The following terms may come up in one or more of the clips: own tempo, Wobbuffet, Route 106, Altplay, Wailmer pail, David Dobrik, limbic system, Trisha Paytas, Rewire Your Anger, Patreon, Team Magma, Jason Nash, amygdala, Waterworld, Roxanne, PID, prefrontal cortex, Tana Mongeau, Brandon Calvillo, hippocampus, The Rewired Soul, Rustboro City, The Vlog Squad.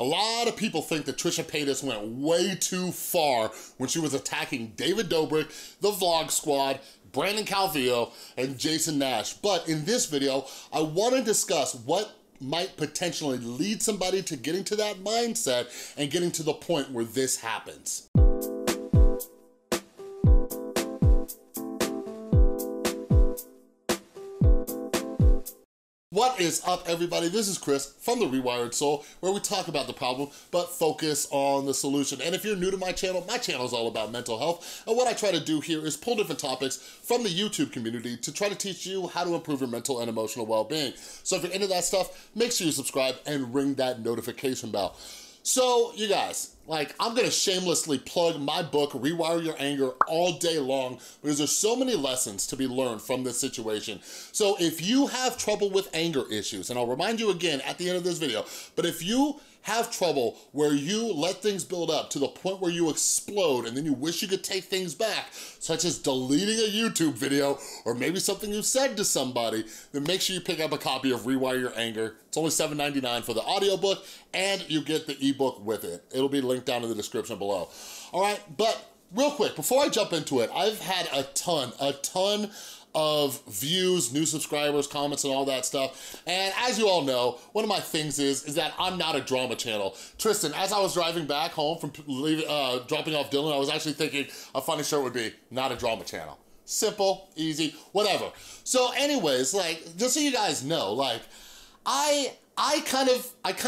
A lot of people think that Trisha Paytas went way too far when she was attacking David Dobrik, The Vlog Squad, Brandon Calvillo, and Jason Nash. But in this video, I want to discuss what might potentially lead somebody to getting to that mindset and getting to the point where this happens. What is up, everybody? This is Chris from The Rewired Soul, where we talk about the problem, but focus on the solution. And if you're new to my channel is all about mental health. And what I try to do here is pull different topics from the YouTube community to try to teach you how to improve your mental and emotional well-being. So if you're into that stuff, make sure you subscribe and ring that notification bell. So you guys, like, I'm gonna shamelessly plug my book, Rewire Your Anger, all day long, because there's so many lessons to be learned from this situation. So if you have trouble with anger issues, and I'll remind you again at the end of this video, but if you have trouble where you let things build up to the point where you explode and then you wish you could take things back, such as deleting a YouTube video or maybe something you said to somebody, then make sure you pick up a copy of Rewire Your Anger. It's only $7.99 for the audiobook, and you get the ebook with it. It'll be linked down in the description below. All right, but real quick, before I jump into it, I've had a ton of views, new subscribers, comments, and all that stuff. And as you all know, one of my things is that I'm not a drama channel. Tristan, as I was driving back home from dropping off Dylan, I was actually thinking a funny shirt would be not a drama channel. Simple, easy, whatever. So anyways, like, just so you guys know, like, I kind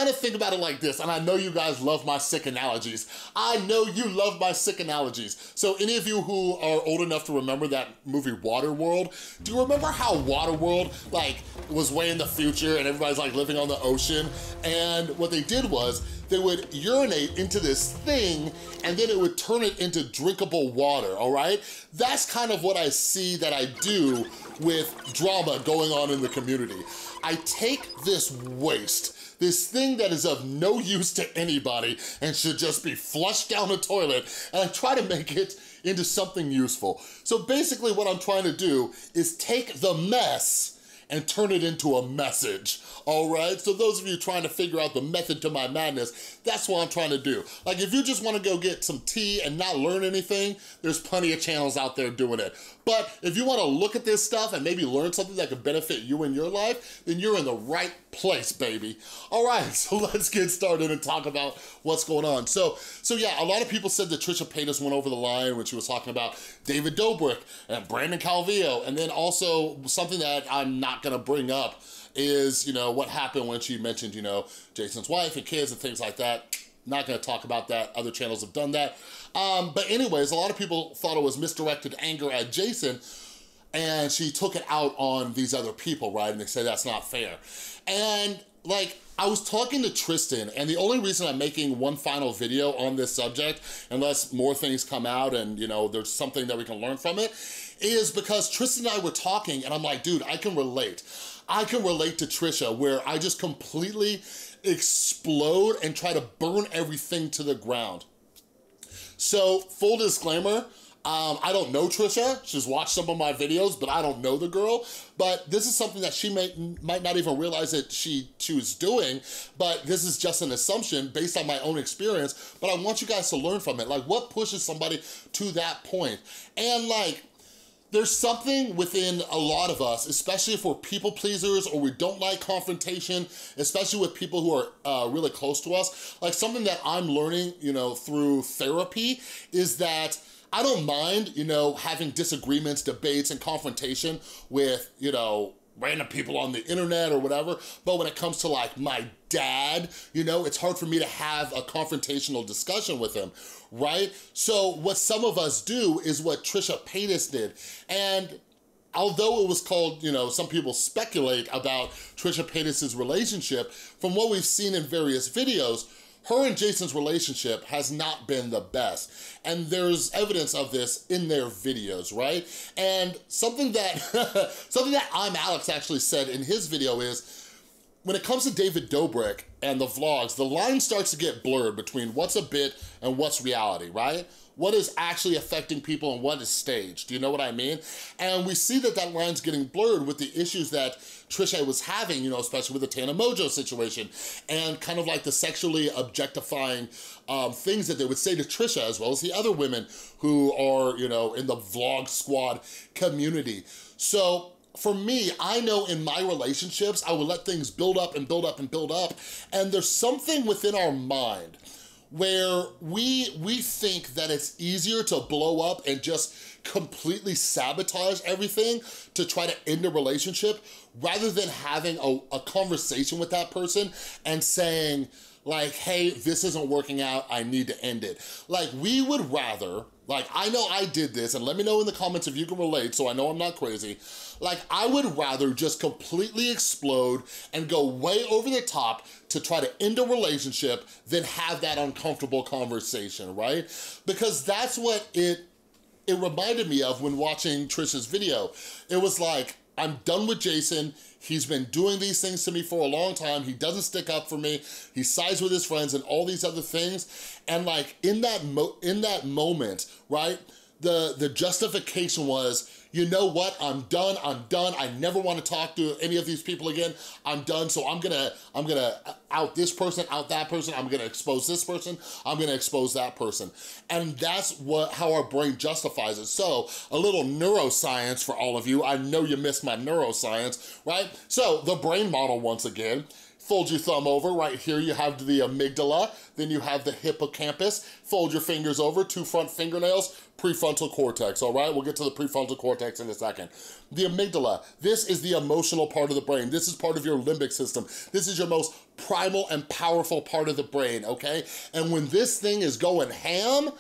of think about it like this, and I know you guys love my sick analogies. I know you love my sick analogies. So any of you who are old enough to remember that movie Waterworld, do you remember how Waterworld, like, was way in the future and everybody's like living on the ocean? And what they did was they would urinate into this thing and then it would turn it into drinkable water, all right? That's kind of what I see that I do with drama going on in the community. I take this waste, this thing that is of no use to anybody and should just be flushed down the toilet, and I try to make it into something useful. So basically what I'm trying to do is take the mess and turn it into a message, all right? So those of you trying to figure out the method to my madness, that's what I'm trying to do. Like, if you just wanna go get some tea and not learn anything, there's plenty of channels out there doing it. But if you wanna look at this stuff and maybe learn something that could benefit you in your life, then you're in the right place, baby. All right, so let's get started and talk about what's going on. So yeah, a lot of people said that Trisha Paytas went over the line when she was talking about David Dobrik and Brandon Calvillo, and then also something that I'm not gonna bring up is, you know, what happened when she mentioned, you know, Jason's wife and kids and things like that. Not gonna talk about that. Other channels have done that. But anyways, a lot of people thought it was misdirected anger at Jason, and she took it out on these other people, right? And they say that's not fair. And, like, I was talking to Tristan, and the only reason I'm making one final video on this subject, unless more things come out and, you know, there's something that we can learn from it, is because Tristan and I were talking, and I'm like, dude, I can relate. I can relate to Trisha, where I just completely explode and try to burn everything to the ground. So, full disclaimer, I don't know Trisha. She's watched some of my videos, but I don't know the girl. But this is something that she might not even realize that she was doing, but this is just an assumption based on my own experience. But I want you guys to learn from it. Like, what pushes somebody to that point? And, like, there's something within a lot of us, especially if we're people pleasers or we don't like confrontation, especially with people who are really close to us. Like, something that I'm learning, you know, through therapy is that I don't mind, you know, having disagreements, debates, and confrontation with, you know, random people on the internet or whatever, but when it comes to, like, my dad, you know, it's hard for me to have a confrontational discussion with him, right? So what some of us do is what Trisha Paytas did, and although it was called, you know, some people speculate about Trisha Paytas' relationship, from what we've seen in various videos, her and Jason's relationship has not been the best. And there's evidence of this in their videos, right? And something that, something that I'm Alex actually said in his video is, when it comes to David Dobrik, and the vlogs, the line starts to get blurred between what's a bit and what's reality, right? What is actually affecting people and what is staged, do you know what I mean? And we see that that line's getting blurred with the issues that Trisha was having, you know, especially with the Tana Mongeau situation, and kind of like the sexually objectifying things that they would say to Trisha, as well as the other women who are, you know, in the Vlog Squad community. So for me, I know in my relationships, I will let things build up and build up and build up, and there's something within our mind where we think that it's easier to blow up and just completely sabotage everything to try to end a relationship rather than having a conversation with that person and saying like, hey, this isn't working out, I need to end it. Like, we would rather, like, I know I did this, and let me know in the comments if you can relate so I know I'm not crazy. Like, I would rather just completely explode and go way over the top to try to end a relationship than have that uncomfortable conversation, right? Because that's what it reminded me of when watching Trisha's video. It was like, I'm done with Jason. He's been doing these things to me for a long time. He doesn't stick up for me. He sides with his friends and all these other things. And like in that moment, right? The justification was, you know what, I'm done. I never want to talk to any of these people again. I'm done, so I'm gonna out this person, out that person. I'm gonna expose this person. I'm gonna expose that person. And that's how our brain justifies it. So a little neuroscience for all of you. I know you missed my neuroscience, right? So the brain model once again. Fold your thumb over, right here you have the amygdala, then you have the hippocampus, fold your fingers over, two front fingernails, prefrontal cortex, all right? We'll get to the prefrontal cortex in a second. The amygdala, this is the emotional part of the brain. This is part of your limbic system. This is your most primal and powerful part of the brain, okay? And when this thing is going ham,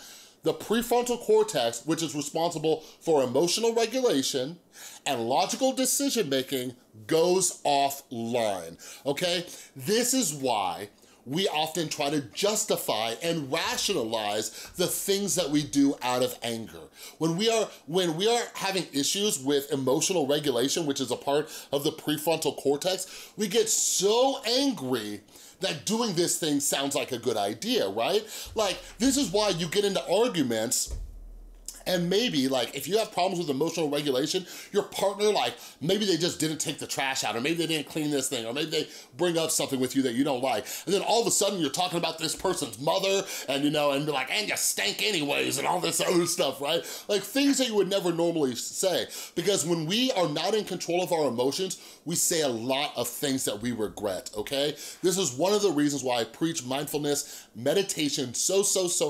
the prefrontal cortex, which is responsible for emotional regulation and logical decision-making, goes offline, okay? This is why we often try to justify and rationalize the things that we do out of anger. When we are having issues with emotional regulation, which is a part of the prefrontal cortex, we get so angry that doing this thing sounds like a good idea, right? Like, this is why you get into arguments, and maybe, like, if you have problems with emotional regulation, your partner, like, maybe they just didn't take the trash out, or maybe they didn't clean this thing, or maybe they bring up something with you that you don't like, and then all of a sudden you're talking about this person's mother, and, you know, and be like, and you stank anyways, and all this other stuff, right? Like, things that you would never normally say, because when we are not in control of our emotions, we say a lot of things that we regret, okay? This is one of the reasons why I preach mindfulness, meditation so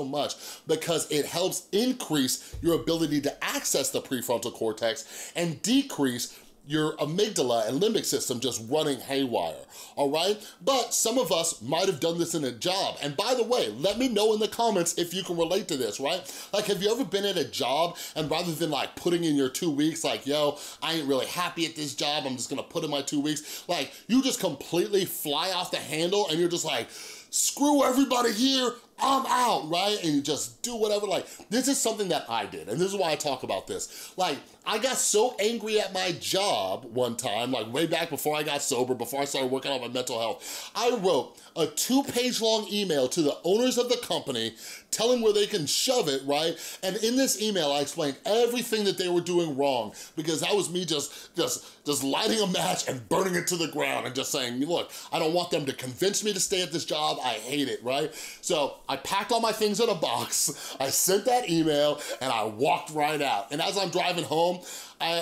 much, because it helps increase your ability to access the prefrontal cortex and decrease your amygdala and limbic system just running haywire, all right? But some of us might have done this in a job. And by the way, let me know in the comments if you can relate to this, right? Like, have you ever been at a job and rather than like putting in your 2 weeks, like, yo, I ain't really happy at this job, I'm just gonna put in my 2 weeks. Like, you just completely fly off the handle and you're just like, screw everybody here, I'm out, right? And you just do whatever. Like, this is something that I did, and this is why I talk about this. Like, I got so angry at my job one time, like way back before I got sober, before I started working on my mental health. I wrote a 2-page long email to the owners of the company, tell them where they can shove it, right? And in this email, I explained everything that they were doing wrong, because that was me just lighting a match and burning it to the ground and just saying, look, I don't want them to convince me to stay at this job, I hate it, right? So I packed all my things in a box, I sent that email, and I walked right out. And as I'm driving home,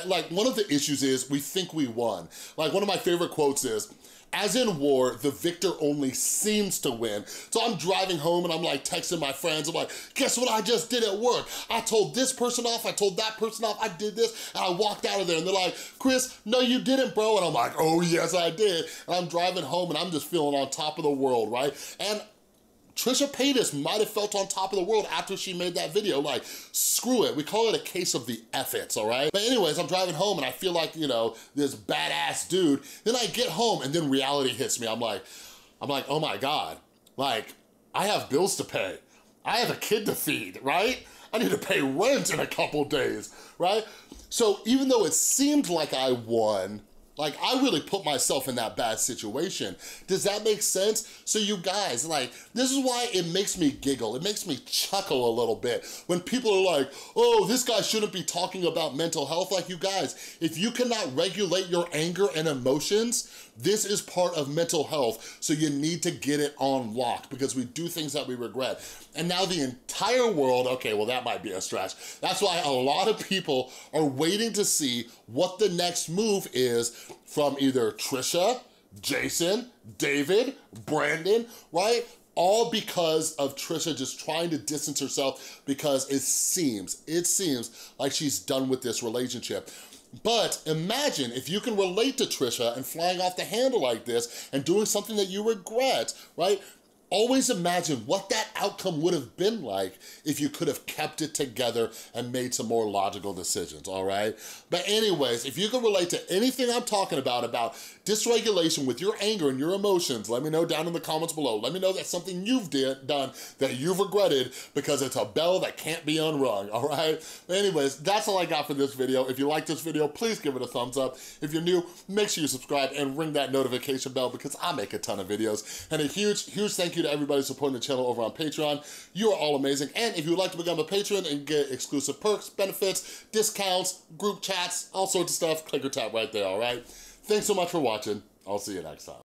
like, one of the issues is we think we won. Like, one of my favorite quotes is, as in war, the victor only seems to win. So I'm driving home and I'm like texting my friends. I'm like, guess what I just did at work? I told this person off, I told that person off, I did this, and I walked out of there. And they're like, Chris, no you didn't, bro. And I'm like, oh yes I did. And I'm driving home and I'm just feeling on top of the world, right? And Trisha Paytas might have felt on top of the world after she made that video, like, screw it. We call it a case of the F-its, all right? But anyways, I'm driving home and I feel like, you know, this badass dude. Then I get home and then reality hits me. I'm like, oh my God. Like, I have bills to pay. I have a kid to feed, right? I need to pay rent in a couple days, right? So even though it seemed like I won, Like, I really put myself in that bad situation. Does that make sense? So you guys, like, this is why it makes me giggle. It makes me chuckle a little bit. When people are like, oh, this guy shouldn't be talking about mental health. Like, you guys, if you cannot regulate your anger and emotions, this is part of mental health. So you need to get it on lock because we do things that we regret. And now the entire world, okay, well, that might be a stretch. That's why a lot of people are waiting to see what the next move is from either Trisha, Jason, David, Brandon, right? All because of Trisha just trying to distance herself because it seems like she's done with this relationship. But imagine if you can relate to Trisha and flying off the handle like this and doing something that you regret, right? Always imagine what that outcome would have been like if you could have kept it together and made some more logical decisions, all right? But anyways, if you can relate to anything I'm talking about dysregulation with your anger and your emotions, let me know down in the comments below. Let me know that's something you've done that you've regretted because it's a bell that can't be unrung, all right? But anyways, that's all I got for this video. If you like this video, please give it a thumbs up. If you're new, make sure you subscribe and ring that notification bell because I make a ton of videos. And a huge, huge thank you to everybody supporting the channel over on Patreon. You are all amazing. And if you would like to become a patron and get exclusive perks, benefits, discounts, group chats, all sorts of stuff, click or tap right there, all right? Thanks so much for watching. I'll see you next time.